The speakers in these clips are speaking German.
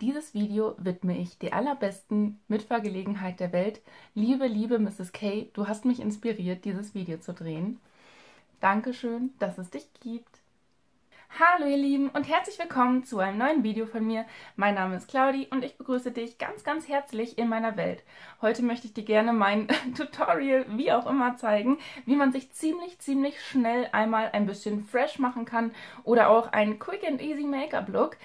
Dieses Video widme ich der allerbesten Mitfahrgelegenheit der Welt. Liebe, liebe Mrs. K., du hast mich inspiriert, dieses Video zu drehen. Dankeschön, dass es dich gibt. Hallo ihr Lieben und herzlich willkommen zu einem neuen Video von mir. Mein Name ist Claudi und ich begrüße dich ganz, ganz herzlich in meiner Welt. Heute möchte ich dir gerne mein Tutorial, wie auch immer, zeigen, wie man sich ziemlich, ziemlich schnell einmal ein bisschen fresh machen kann oder auch einen Quick and Easy Make-up-Look.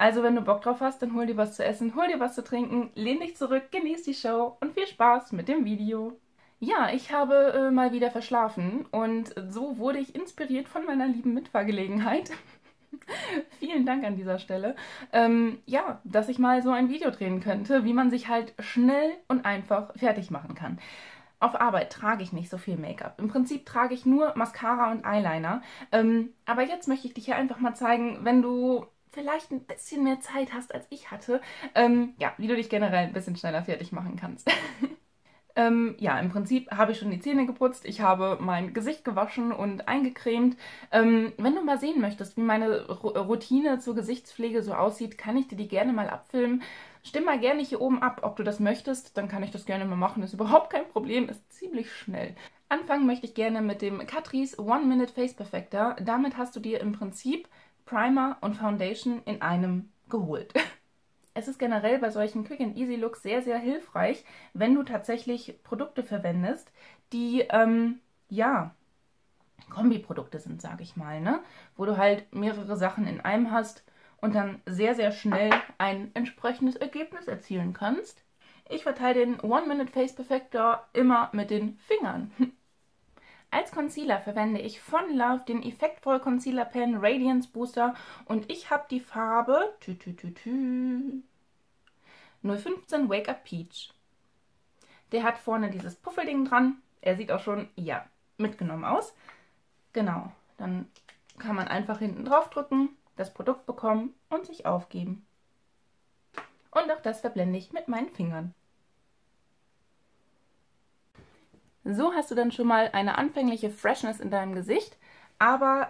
Also wenn du Bock drauf hast, dann hol dir was zu essen, hol dir was zu trinken, lehn dich zurück, genieß die Show und viel Spaß mit dem Video. Ja, ich habe mal wieder verschlafen und so wurde ich inspiriert von meiner lieben Mitfahrgelegenheit. Vielen Dank an dieser Stelle. Ja, dass ich mal so ein Video drehen könnte, wie man sich halt schnell und einfach fertig machen kann. Auf Arbeit trage ich nicht so viel Make-up. Im Prinzip trage ich nur Mascara und Eyeliner. Aber jetzt möchte ich dich hier einfach mal zeigen, wenn du vielleicht ein bisschen mehr Zeit hast, als ich hatte, ja, wie du dich generell ein bisschen schneller fertig machen kannst. Ja, im Prinzip habe ich schon die Zähne geputzt, ich habe mein Gesicht gewaschen und eingecremt. Wenn du mal sehen möchtest, wie meine Routine zur Gesichtspflege so aussieht, kann ich dir die gerne mal abfilmen. Stimm mal gerne hier oben ab, ob du das möchtest, dann kann ich das gerne mal machen. Ist überhaupt kein Problem, ist ziemlich schnell. Anfangen möchte ich gerne mit dem Catrice One Minute Face Perfector. Damit hast du dir im Prinzip Primer und Foundation in einem geholt. Es ist generell bei solchen Quick-and-Easy-Looks sehr, sehr hilfreich, wenn du tatsächlich Produkte verwendest, die, ja, Kombiprodukte sind, sage ich mal, ne? Wo du halt mehrere Sachen in einem hast und dann sehr, sehr schnell ein entsprechendes Ergebnis erzielen kannst. Ich verteile den One-Minute-Face-Perfector immer mit den Fingern. Als Concealer verwende ich von Love den Effektvoll Concealer Pen Radiance Booster und ich habe die Farbe 015 Wake Up Peach. Der hat vorne dieses Puffelding dran. Er sieht auch schon, ja, mitgenommen aus. Genau, dann kann man einfach hinten drauf drücken, das Produkt bekommen und sich aufgeben. Und auch das verblende ich mit meinen Fingern. So hast du dann schon mal eine anfängliche Freshness in deinem Gesicht, aber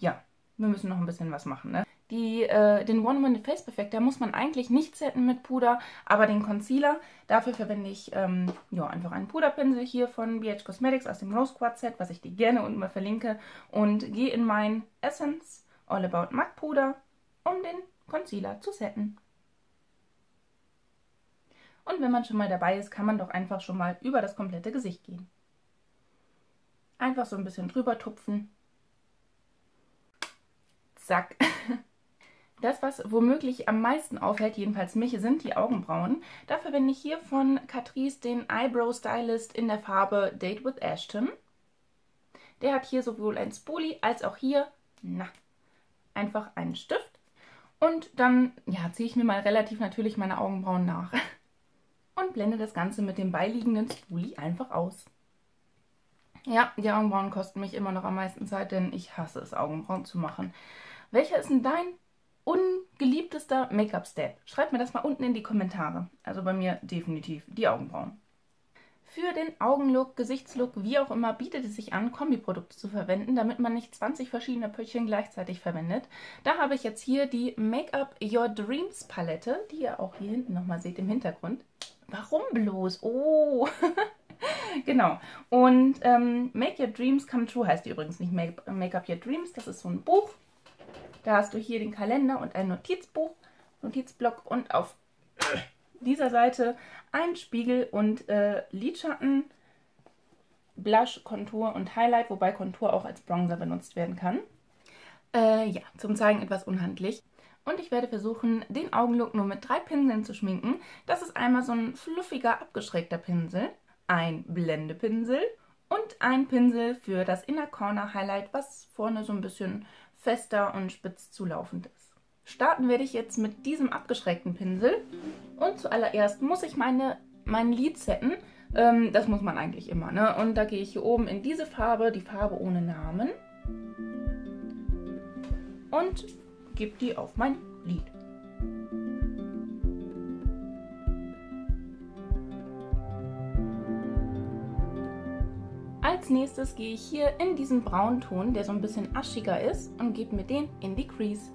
ja, wir müssen noch ein bisschen was machen, ne? Den One Minute Face Perfector muss man eigentlich nicht setten mit Puder, aber den Concealer, dafür verwende ich ja, einfach einen Puderpinsel hier von BH Cosmetics aus dem Rose Quad Set, was ich dir gerne unten mal verlinke, und gehe in meinen Essence all about Mac Puder, um den Concealer zu setten. Und wenn man schon mal dabei ist, kann man doch einfach schon mal über das komplette Gesicht gehen. Einfach so ein bisschen drüber tupfen. Zack. Das, was womöglich am meisten auffällt, jedenfalls mich, sind die Augenbrauen. Dafür verwende ich hier von Catrice den Eyebrow-Stylist in der Farbe Date with Ashton. Der hat hier sowohl ein Spoolie als auch hier, na, einfach einen Stift. Und dann, ja, ziehe ich mir mal relativ natürlich meine Augenbrauen nach. Und blende das Ganze mit dem beiliegenden Spoolie einfach aus. Ja, die Augenbrauen kosten mich immer noch am meisten Zeit, denn ich hasse es, Augenbrauen zu machen. Welcher ist denn dein ungeliebtester Make-up-Step? Schreib mir das mal unten in die Kommentare. Also bei mir definitiv die Augenbrauen. Für den Augenlook, Gesichtslook, wie auch immer, bietet es sich an, Kombiprodukte zu verwenden, damit man nicht 20 verschiedene Pöttchen gleichzeitig verwendet. Da habe ich jetzt hier die Make Up Your Dreams Palette, die ihr auch hier hinten nochmal seht im Hintergrund. Warum bloß? Oh, genau. Und Make Your Dreams Come True heißt die übrigens, nicht Make Up Your Dreams. Das ist so ein Buch. Da hast du hier den Kalender und ein Notizbuch, Notizblock und auf dieser Seite ein Spiegel und Lidschatten, Blush, Kontur und Highlight, wobei Kontur auch als Bronzer benutzt werden kann. Ja, zum Zeigen etwas unhandlich. Und ich werde versuchen, den Augenlook nur mit 3 Pinseln zu schminken. Das ist einmal so ein fluffiger, abgeschrägter Pinsel, ein Blendepinsel und ein Pinsel für das Inner Corner Highlight, was vorne so ein bisschen fester und spitz zulaufend ist. Starten werde ich jetzt mit diesem abgeschrägten Pinsel. Und zuallererst muss ich mein Lid setten. Das muss man eigentlich immer, ne? Und da gehe ich hier oben in diese Farbe, die Farbe ohne Namen. Und gebe die auf mein Lid. Als nächstes gehe ich hier in diesen Braunton, der so ein bisschen aschiger ist, und gebe mir den in die Crease.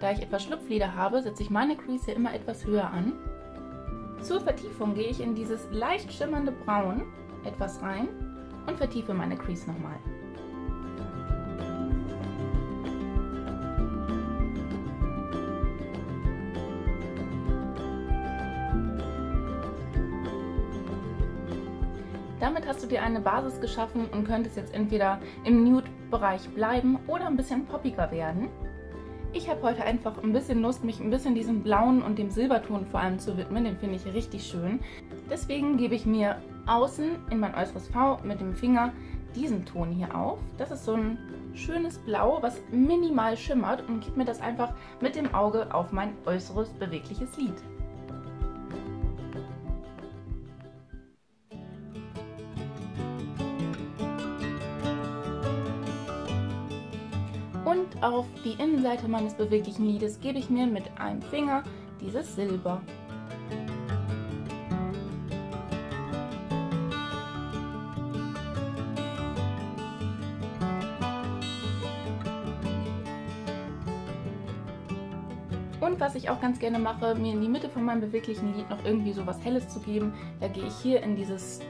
Da ich etwas Schlupflider habe, setze ich meine Crease hier immer etwas höher an. Zur Vertiefung gehe ich in dieses leicht schimmernde Braun etwas rein und vertiefe meine Crease nochmal. Damit hast du dir eine Basis geschaffen und könntest jetzt entweder im Nude-Bereich bleiben oder ein bisschen poppiger werden. Ich habe heute einfach ein bisschen Lust, mich ein bisschen diesem blauen und dem Silberton vor allem zu widmen, den finde ich richtig schön. Deswegen gebe ich mir außen in mein äußeres V mit dem Finger diesen Ton hier auf. Das ist so ein schönes Blau, was minimal schimmert, und gebe mir das einfach mit dem Auge auf mein äußeres bewegliches Lid. Und auf die Innenseite meines beweglichen Lides gebe ich mir mit einem Finger dieses Silber. Und was ich auch ganz gerne mache, mir in die Mitte von meinem beweglichen Lid noch irgendwie so was Helles zu geben, da gehe ich hier in dieses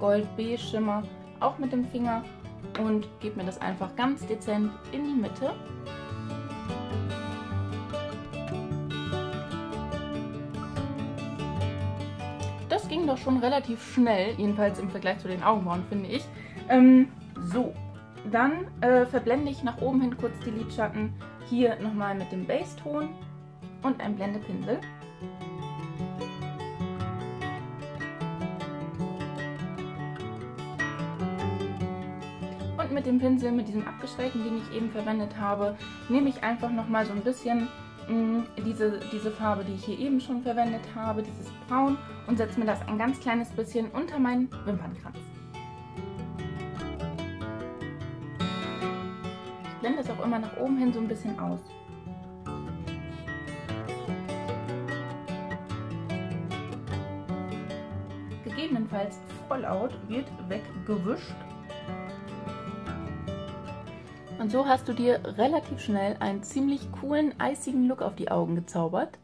Gold-Beige Schimmer auch mit dem Finger und gebe mir das einfach ganz dezent in die Mitte. Das ging doch schon relativ schnell, jedenfalls im Vergleich zu den Augenbrauen, finde ich. Dann verblende ich nach oben hin kurz die Lidschatten, hier nochmal mit dem Base-Ton und einem Blendepinsel. Mit dem Pinsel, mit diesem abgeschrägten, den ich eben verwendet habe, nehme ich einfach nochmal so ein bisschen diese Farbe, die ich hier eben schon verwendet habe, dieses Braun, und setze mir das ein ganz kleines bisschen unter meinen Wimpernkranz. Ich blende es auch immer nach oben hin so ein bisschen aus. Gegebenenfalls Fallout wird weggewischt. Und so hast du dir relativ schnell einen ziemlich coolen, eisigen Look auf die Augen gezaubert.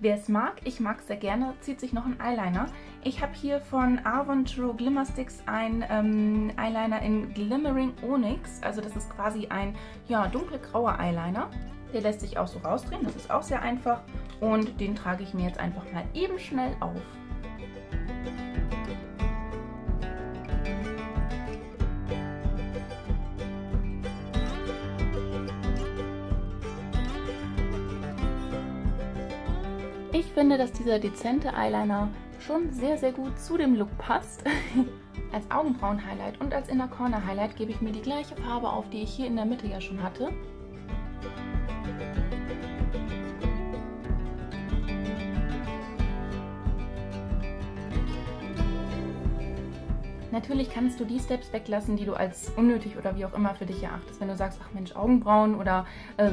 Wer es mag, ich mag es sehr gerne, zieht sich noch einen Eyeliner. Ich habe hier von Avon True Glimmersticks einen Eyeliner in Glimmering Onyx. Also das ist quasi ein dunkelgrauer Eyeliner. Der lässt sich auch so rausdrehen, das ist auch sehr einfach. Und den trage ich mir jetzt einfach mal eben schnell auf. Ich finde, dass dieser dezente Eyeliner schon sehr, sehr gut zu dem Look passt. Als Augenbrauen-Highlight und als Inner Corner-Highlight gebe ich mir die gleiche Farbe auf, die ich hier in der Mitte ja schon hatte. Natürlich kannst du die Steps weglassen, die du als unnötig oder wie auch immer für dich erachtest. Wenn du sagst, ach Mensch, Augenbrauen oder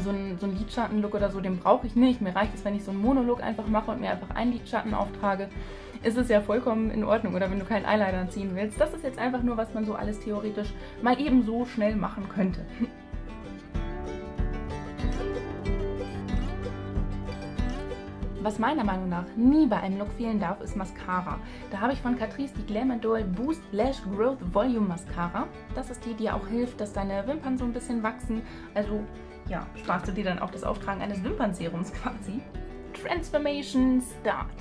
so ein Lidschatten-Look oder so, den brauche ich nicht. Mir reicht es, wenn ich so einen Monolook einfach mache und mir einfach einen Lidschatten auftrage, ist es ja vollkommen in Ordnung. Oder wenn du keinen Eyeliner ziehen willst. Das ist jetzt einfach nur, was man so alles theoretisch mal eben so schnell machen könnte. Was meiner Meinung nach nie bei einem Look fehlen darf, ist Mascara. Da habe ich von Catrice die Glamadol Boost Lash Growth Volume Mascara. Das ist die, die auch hilft, dass deine Wimpern so ein bisschen wachsen. Also, ja, sparst du dir dann auch das Auftragen eines Wimpernserums quasi. Transformation Start!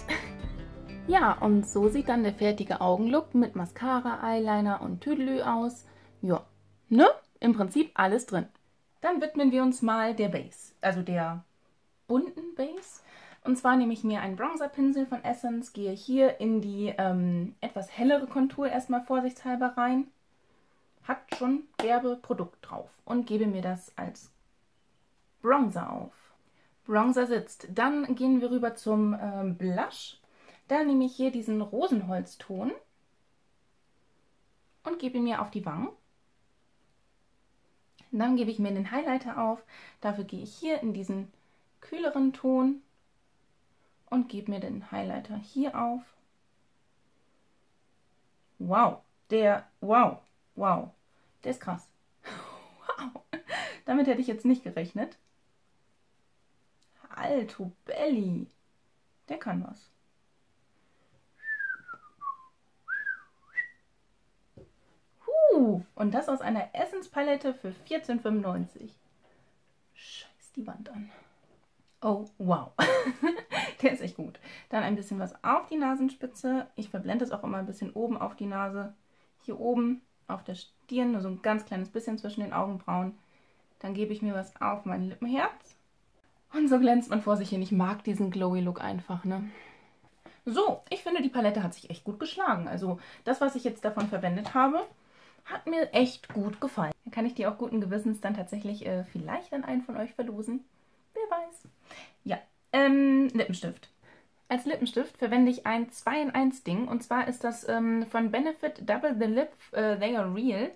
Ja, und so sieht dann der fertige Augenlook mit Mascara, Eyeliner und Tüdelü aus. Ja, ne? Im Prinzip alles drin. Dann widmen wir uns mal der Base, also der bunten Base. Und zwar nehme ich mir einen Bronzerpinsel von Essence, gehe hier in die etwas hellere Kontur erstmal vorsichtshalber rein, hat schon derbe Produkt drauf, und gebe mir das als Bronzer auf. Bronzer sitzt. Dann gehen wir rüber zum Blush. Da nehme ich hier diesen Rosenholzton und gebe ihn mir auf die Wangen. Dann gebe ich mir den Highlighter auf. Dafür gehe ich hier in diesen kühleren Ton und gebe mir den Highlighter hier auf. Wow, der ist krass. Wow, damit hätte ich jetzt nicht gerechnet. Alto Belli. Der kann was. Und das aus einer Essence-Palette für 14,95. Scheiß die Wand an. Oh, wow. Der ist echt gut. Dann ein bisschen was auf die Nasenspitze. Ich verblende es auch immer ein bisschen oben auf die Nase. Hier oben auf der Stirn, nur so ein ganz kleines bisschen zwischen den Augenbrauen. Dann gebe ich mir was auf mein Lippenherz. Und so glänzt man vor sich hin. Ich mag diesen Glowy-Look einfach, ne? So, ich finde, die Palette hat sich echt gut geschlagen. Also das, was ich jetzt davon verwendet habe, hat mir echt gut gefallen. Dann kann ich die auch guten Gewissens dann tatsächlich vielleicht an einen von euch verlosen. Wer weiß. Ja, Lippenstift. Als Lippenstift verwende ich ein 2-in-1-Ding. Und zwar ist das von Benefit Double the Lip They are Real.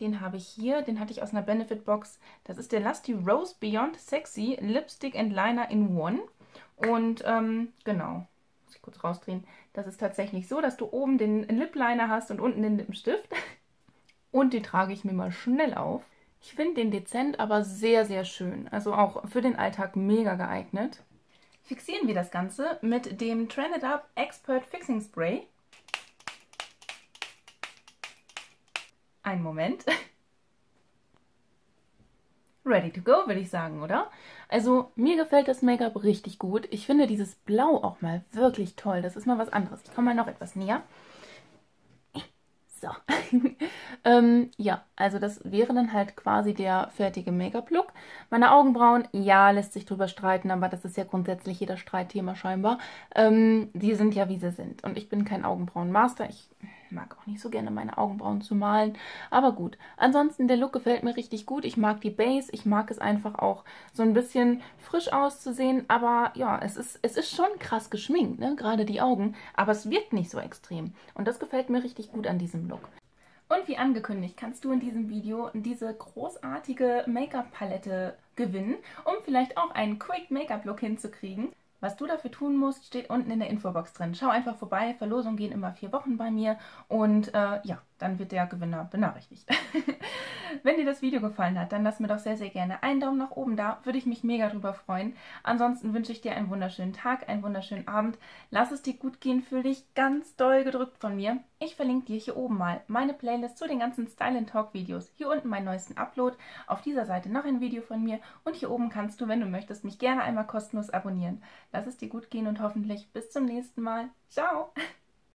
Den habe ich hier. Den hatte ich aus einer Benefit-Box. Das ist der Lusty Rose Beyond Sexy Lipstick and Liner in One. Und genau, muss ich kurz rausdrehen. Das ist tatsächlich so, dass du oben den Lip Liner hast und unten den Lippenstift. Und die trage ich mir mal schnell auf. Ich finde den dezent, aber sehr, sehr schön. Also auch für den Alltag mega geeignet. Fixieren wir das Ganze mit dem Trend It Up Expert Fixing Spray. Einen Moment. Ready to go, würde ich sagen, oder? Also mir gefällt das Make-up richtig gut. Ich finde dieses Blau auch mal wirklich toll. Das ist mal was anderes. Ich komme mal noch etwas näher. So. Ja, also das wäre dann halt quasi der fertige Make-up-Look. Meine Augenbrauen, ja, lässt sich drüber streiten, aber das ist ja grundsätzlich jeder Streitthema scheinbar. Die sind ja, wie sie sind. Und ich bin kein Augenbrauen-Master. Ich mag auch nicht so gerne meine Augenbrauen zu malen. Aber gut, ansonsten der Look gefällt mir richtig gut. Ich mag die Base, ich mag es einfach auch so ein bisschen frisch auszusehen. Aber ja, es ist schon krass geschminkt, ne? Gerade die Augen. Aber es wirkt nicht so extrem. Und das gefällt mir richtig gut an diesem Look. Und wie angekündigt, kannst du in diesem Video diese großartige Make-up-Palette gewinnen, um vielleicht auch einen Quick-Make-up-Look hinzukriegen. Was du dafür tun musst, steht unten in der Infobox drin. Schau einfach vorbei, Verlosungen gehen immer 4 Wochen bei mir und ja, dann wird der Gewinner benachrichtigt. Wenn dir das Video gefallen hat, dann lass mir doch sehr, sehr gerne einen Daumen nach oben da, würde ich mich mega drüber freuen. Ansonsten wünsche ich dir einen wunderschönen Tag, einen wunderschönen Abend. Lass es dir gut gehen, fühl dich ganz doll gedrückt von mir. Ich verlinke dir hier oben mal meine Playlist zu den ganzen Style & Talk Videos. Hier unten meinen neuesten Upload, auf dieser Seite noch ein Video von mir und hier oben kannst du, wenn du möchtest, mich gerne einmal kostenlos abonnieren. Lass es dir gut gehen und hoffentlich bis zum nächsten Mal. Ciao!